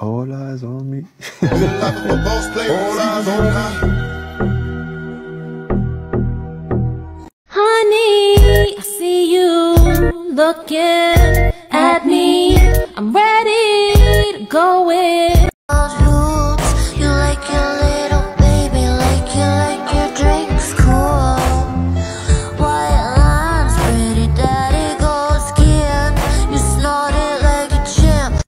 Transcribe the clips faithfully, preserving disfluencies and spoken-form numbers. All eyes on me. All eyes on me. Honey, I see you looking at me. I'm ready to go in. You like your little baby, like you like your drinks cool. Why your line's pretty, daddy gold skin. You snorted like a chimp.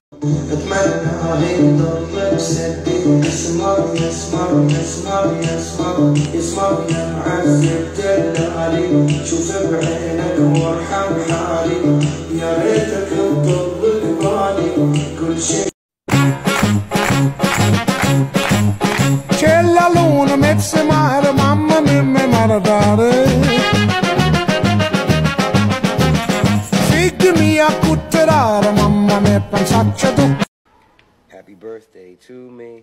Happy birthday to me.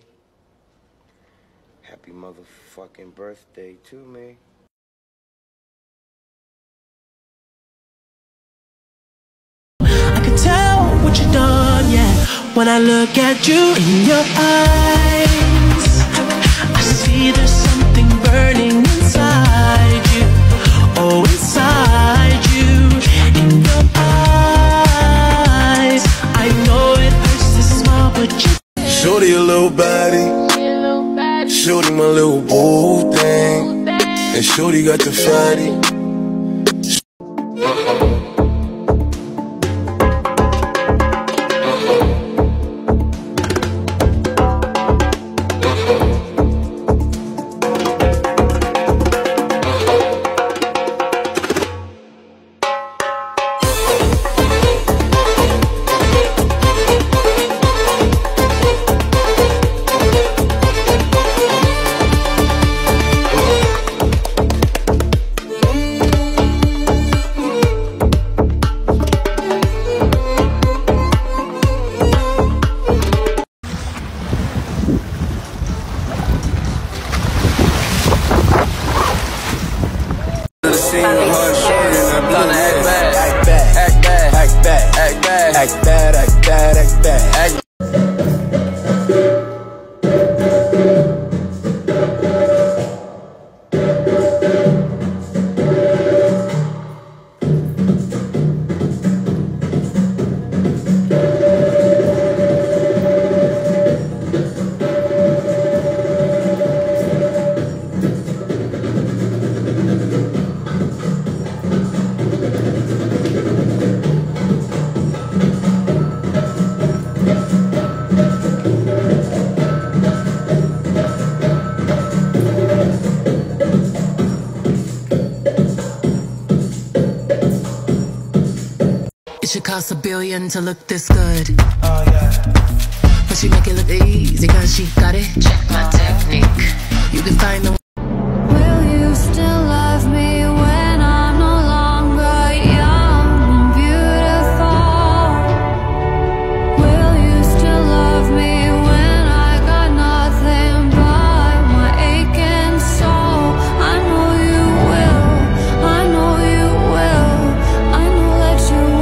Happy motherfucking birthday to me. I can tell what you done, yeah. When I look at you in your eyes, I see there's something burning inside you. Oh, inside you, in your eyes. I know it hurts to smile, but you shorty your little body. Shorty my little boo thing, and shorty got the fatty. Act bad, act bad, act bad, act bad. It should cost a billion to look this good. Oh, yeah. But she make it look easy cause she got it. Check my technique. You can find the. Will you still love me when I'm no longer young and beautiful? Will you still love me when I got nothing but my aching soul? I know you will. I know you will. I know that you will.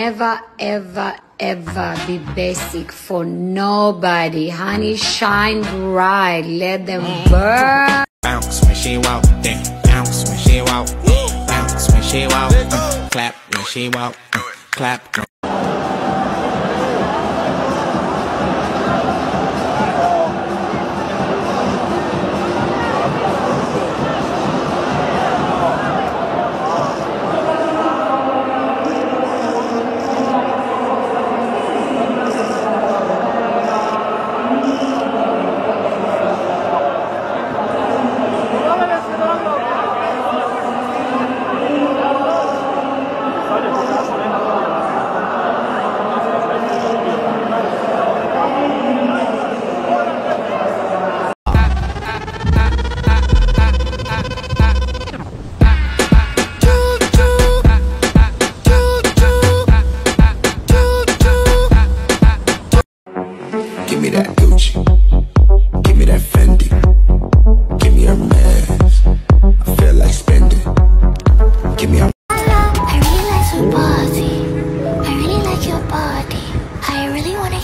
Never, ever, ever be basic for nobody. Honey, shine bright. Let them burn. Bounce when she walk, then bounce when she walk, bounce when she walk, uh, clap when she walk, uh, clap.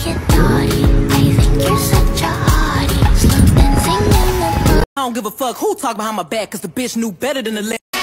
get naughty. I think you're such a hottie. Snoop and sing in the book. I don't give a fuck who talk behind my back, cause the bitch knew better than the lady.